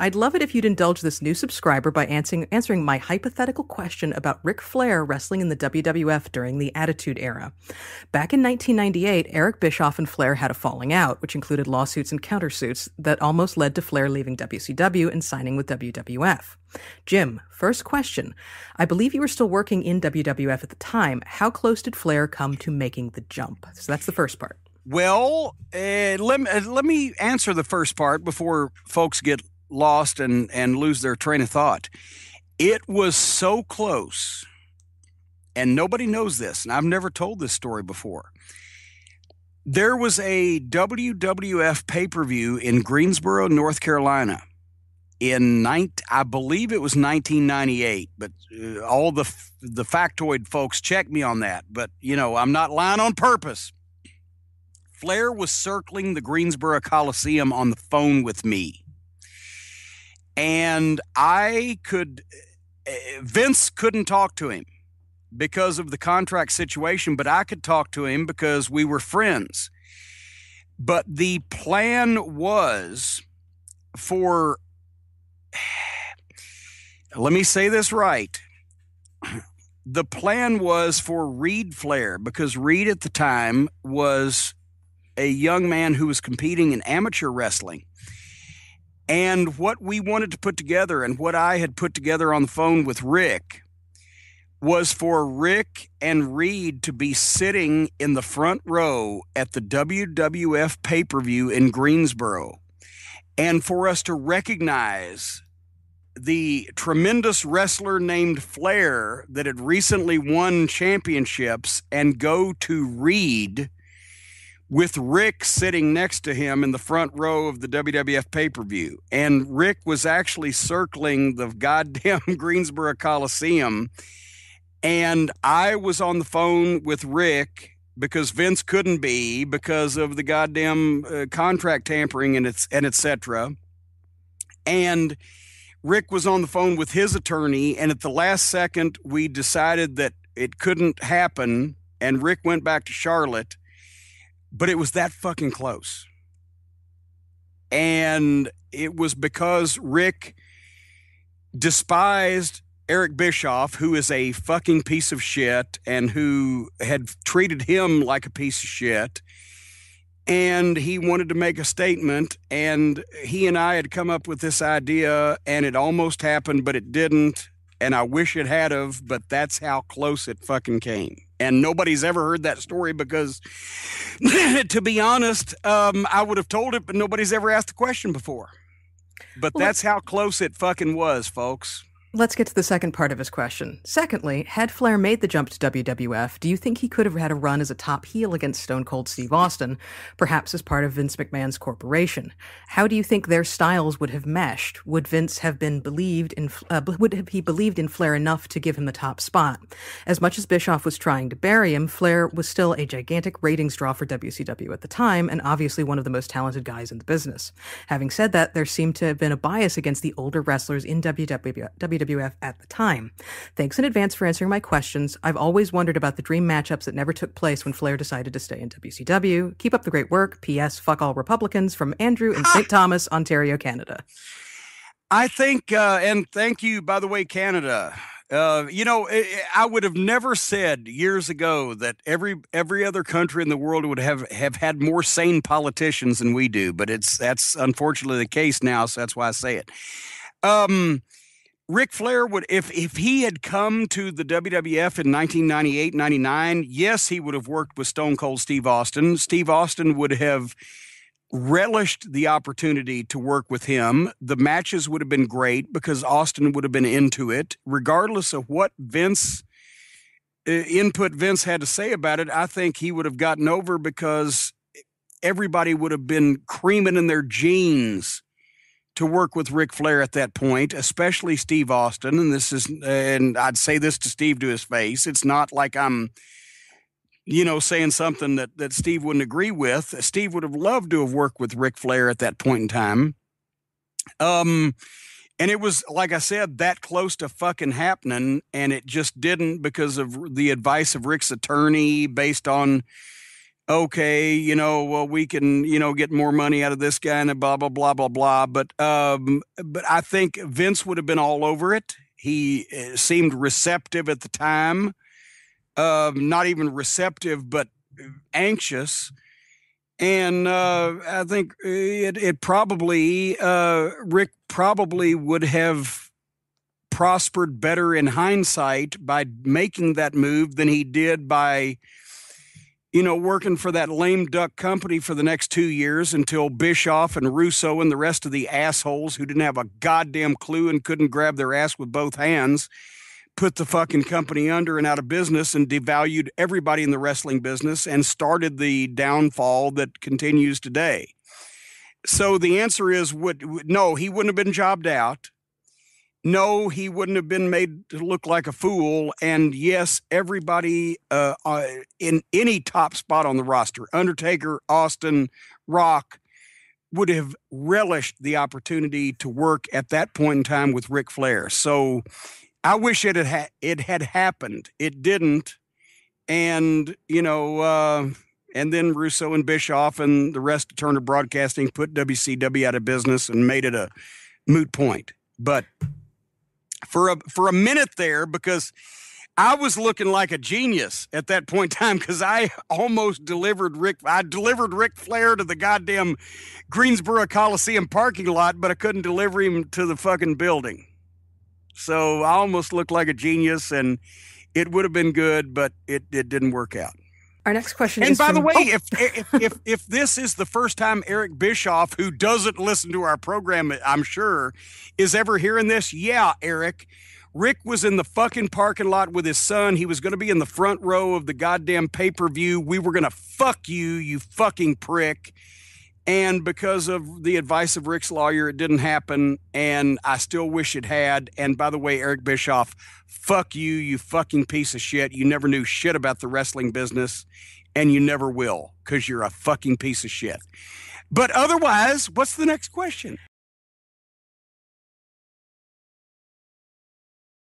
I'd love it if you'd indulge this new subscriber by answering my hypothetical question about Ric Flair wrestling in the WWF during the Attitude Era. Back in 1998, Eric Bischoff and Flair had a falling out, which included lawsuits and countersuits that almost led to Flair leaving WCW and signing with WWF. Jim, first question. I believe you were still working in WWF at the time. How close did Flair come to making the jump? So that's the first part. Well, let me answer the first part before folks get lost and lose their train of thought. It was so close, and nobody knows this, and I've never told this story before. There was a WWF pay-per-view in Greensboro, North Carolina in I believe it was 1998, but all the factoid folks check me on that, but you know, I'm not lying on purpose. Flair was circling the Greensboro Coliseum on the phone with me. And Vince couldn't talk to him because of the contract situation, but I could talk to him because we were friends. But the plan was for, let me say this right. The plan was for Reed Flair, because Reed at the time was a young man who was competing in amateur wrestling. And what we wanted to put together, and what I had put together on the phone with Rick, was for Rick and Reed to be sitting in the front row at the WWF pay-per-view in Greensboro, and for us to recognize the tremendous wrestler named Flair that had recently won championships, and go to Reed with Rick sitting next to him in the front row of the WWF pay-per-view. And Rick was actually circling the goddamn Greensboro Coliseum. And I was on the phone with Rick because Vince couldn't be, because of the goddamn contract tampering and et cetera. And Rick was on the phone with his attorney. And at the last second, we decided that it couldn't happen. And Rick went back to Charlotte. But it was that fucking close. And it was because Rick despised Eric Bischoff, who is a fucking piece of shit and who had treated him like a piece of shit. And he wanted to make a statement, and he and I had come up with this idea, and it almost happened, but it didn't. And I wish it had of, but that's how close it fucking came. And nobody's ever heard that story because, to be honest, I would have told it, but nobody's ever asked the question before. But well, that's how close it fucking was, folks. Let's get to the second part of his question. Secondly, had Flair made the jump to WWF, do you think he could have had a run as a top heel against Stone Cold Steve Austin, perhaps as part of Vince McMahon's corporation? How do you think their styles would have meshed? Would Vince have been believed in Flair enough to give him the top spot? As much as Bischoff was trying to bury him, Flair was still a gigantic ratings draw for WCW at the time, and obviously one of the most talented guys in the business. Having said that, there seemed to have been a bias against the older wrestlers in WWF at the time. Thanks in advance for answering my questions. I've always wondered about the dream matchups that never took place when Flair decided to stay in WCW. Keep up the great work. P.S. Fuck all Republicans. From Andrew in St. Thomas, Ontario, Canada. I think, and thank you, by the way, Canada. You know, I would have never said years ago that every other country in the world would have had more sane politicians than we do, but that's unfortunately the case now, so that's why I say it. Ric Flair would, if he had come to the WWF in 1998-99, yes, he would have worked with Stone Cold Steve Austin. Steve Austin would have relished the opportunity to work with him. The matches would have been great because Austin would have been into it. Regardless of what Vince had to say about it, I think he would have gotten over because everybody would have been creaming in their jeans to work with Ric Flair at that point, especially Steve Austin. And I'd say this to Steve to his face. It's not like I'm, you know, saying something that Steve wouldn't agree with. Steve would have loved to have worked with Ric Flair at that point in time. And it was, like I said, that close to fucking happening. And it just didn't because of the advice of Rick's attorney based on okay, you know, well, we can, you know, get more money out of this guy and blah, blah, blah, blah, blah. But I think Vince would have been all over it. He seemed receptive at the time, not even receptive, but anxious. And I think it probably, Rick probably would have prospered better in hindsight by making that move than he did by, you know, working for that lame duck company for the next 2 years until Bischoff and Russo and the rest of the assholes who didn't have a goddamn clue and couldn't grab their ass with both hands put the fucking company under and out of business and devalued everybody in the wrestling business and started the downfall that continues today. So the answer is, no, he wouldn't have been jobbed out. No, he wouldn't have been made to look like a fool. And yes, everybody in any top spot on the roster, Undertaker, Austin, Rock, would have relished the opportunity to work at that point in time with Ric Flair. So I wish it had happened. It didn't. And, you know, and then Russo and Bischoff and the rest of Turner Broadcasting put WCW out of business and made it a moot point. But for a minute there, because I was looking like a genius at that point in time, because I almost delivered Ric Flair to the goddamn Greensboro Coliseum parking lot, but I couldn't deliver him to the fucking building. So I almost looked like a genius, and it would have been good, but it didn't work out. Our next question is from... And by the way, if this is the first time Eric Bischoff, who doesn't listen to our program, I'm sure, is ever hearing this, yeah, Eric, Rick was in the fucking parking lot with his son. He was going to be in the front row of the goddamn pay-per-view. We were going to fuck you, you fucking prick. And because of the advice of Rick's lawyer, it didn't happen, and I still wish it had. And by the way, Eric Bischoff, fuck you, you fucking piece of shit. You never knew shit about the wrestling business, and you never will, because you're a fucking piece of shit. But otherwise, what's the next question?